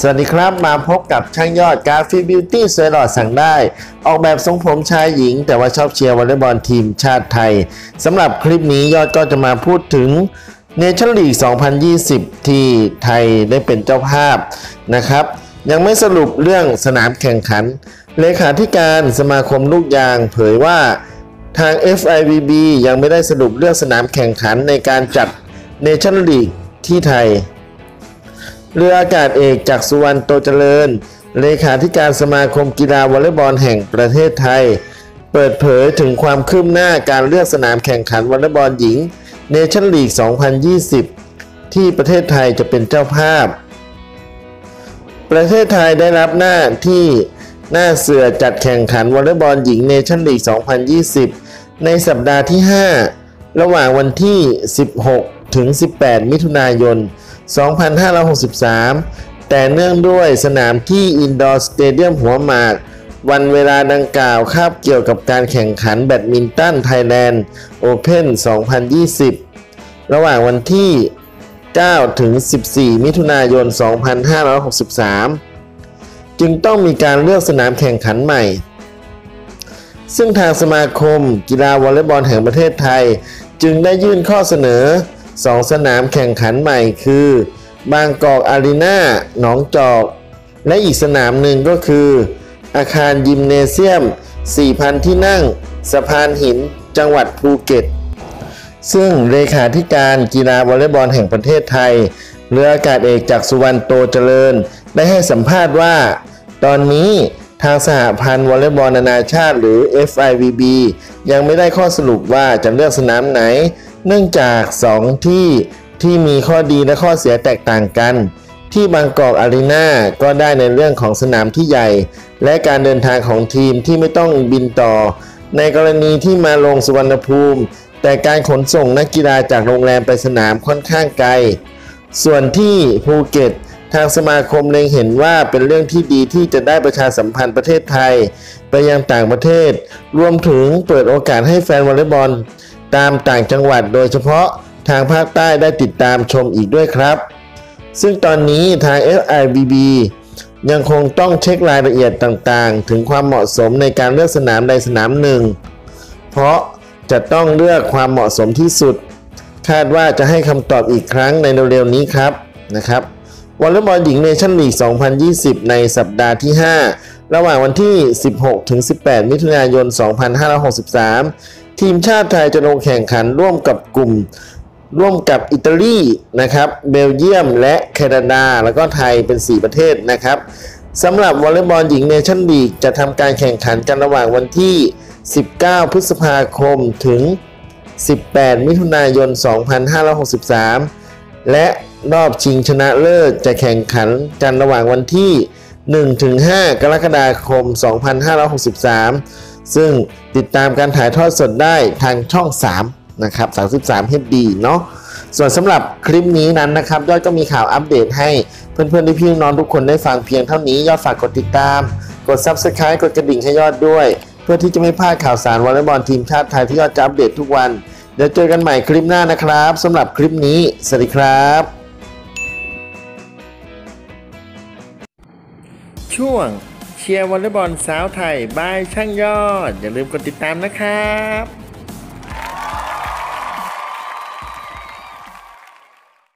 สวัสดีครับมาพบกับช่างยอดการ์ดฟิบิวตี้สวยหล่อสั่งได้ออกแบบทรงผมชายหญิงแต่ว่าชอบเชียร์วอลเลย์บอลทีมชาติไทยสำหรับคลิปนี้ยอดก็จะมาพูดถึงเนชั่นลีก 2020 ที่ไทยได้เป็นเจ้าภาพนะครับยังไม่สรุปเรื่องสนามแข่งขันเลขาธิการสมาคมลูกยางเผยว่าทาง FIVB ยังไม่ได้สรุปเรื่องสนามแข่งขันในการจัดเนชั่นลีกที่ไทยเรืออากาศเอกจากสุวรรณโตเจริญเลขาธิการสมาคมกีฬาวอลเลย์บอลแห่งประเทศไทยเปิดเผยถึงความคืบหน้าการเลือกสนามแข่งขันวอลเลย์บอลหญิงเนชั่นลีก 2020 ที่ประเทศไทยจะเป็นเจ้าภาพประเทศไทยได้รับหน้าที่หน้าเสือจัดแข่งขันวอลเลย์บอลหญิงเนชั่นลีก 2020 ในสัปดาห์ที่ 5 ระหว่างวันที่ 16 ถึง 18 มิถุนายน2563 แต่เนื่องด้วยสนามที่อินดอร์สเตเดียมหัวหมากวันเวลาดังกล่าวคาบเกี่ยวกับการแข่งขันแบดมินตันไทยแลนด์โอเพ่น 2020 ระหว่างวันที่ 9 ถึง 14 มิถุนายน 2563 จึงต้องมีการเลือกสนามแข่งขันใหม่ซึ่งทางสมาคมกีฬาวอลเลย์บอลแห่งประเทศไทยจึงได้ยื่นข้อเสนอ2 สนามแข่งขันใหม่คือบางกอกอารีนาหนองจอกและอีกสนามหนึ่งก็คืออาคารยิมเนเซียม 4,000 ที่นั่งสะพานหินจังหวัดภูเก็ตซึ่งเลขาธิการกีฬาวอลเลย์บอลแห่งประเทศไทยเรืออากาศเอกจากสุวรรณโตเจริญได้ให้สัมภาษณ์ว่าตอนนี้ทางสหพันธ์วอลเลย์บอลนานาชาติหรือ FIVB ยังไม่ได้ข้อสรุปว่าจะเลือกสนามไหนเนื่องจาก2ที่มีข้อดีและข้อเสียแตกต่างกันที่บางกอกอารีนาก็ได้ในเรื่องของสนามที่ใหญ่และการเดินทางของทีมที่ไม่ต้องบินต่อในกรณีที่มาลงสุวรรณภูมิแต่การขนส่งนักกีฬาจากโรงแรมไปสนามค่อนข้างไกลส่วนที่ภูเก็ตทางสมาคมเล็งเห็นว่าเป็นเรื่องที่ดีที่จะได้ประชาสัมพันธ์ประเทศไทยไปยังต่างประเทศรวมถึงเปิดโอกาสให้แฟนวอลเลย์บอลตามต่างจังหวัดโดยเฉพาะทางภาคใต้ได้ติดตามชมอีกด้วยครับซึ่งตอนนี้ทาง FIVB ยังคงต้องเช็ครายละเอียดต่างๆถึงความเหมาะสมในการเลือกสนามใดสนามหนึ่งเพราะจะต้องเลือกความเหมาะสมที่สุดคาดว่าจะให้คำตอบอีกครั้งในเร็วๆนี้ครับนะครับวอลเลย์บอลหญิงเนชั่นลีก 2020 ในสัปดาห์ที่ 5 ระหว่างวันที่ 16 ถึง 18 มิถุนายน 2563 ทีมชาติไทยจะลงแข่งขันร่วมกับอิตาลีนะครับเบลเยียมและแคนาดาแล้วก็ไทยเป็น4ประเทศนะครับสำหรับวอลเลย์บอลหญิงเนชั่นลีกจะทำการแข่งขันกันระหว่างวันที่ 19 พฤษภาคมถึง 18 มิถุนายน 2563 และรอบชิงชนะเลิศจะแข่งขันกันระหว่างวันที่ 1-5 กรกฎาคม 2563 ซึ่งติดตามการถ่ายทอดสดได้ทางช่อง 3 นะครับ 33 HD เนาะส่วนสำหรับคลิปนี้นั้นนะครับยอดก็มีข่าวอัปเดตให้เพื่อนๆพี่น้องทุกคนได้ฟังเพียงเท่านี้ยอดฝากกดติดตามกด Subscribe กดกระดิ่งให้ยอดด้วยเพื่อที่จะไม่พลาดข่าวสารวอลเลย์บอลทีมชาติไทยที่ยอดจะอัปเดตทุกวันเดี๋ยวเจอกันใหม่คลิปหน้านะครับสำหรับคลิปนี้สวัสดีครับช่วงเชียร์วอลเลย์บอลสาวไทยบายช่างยอดอย่าลืมกดติดตามนะครับ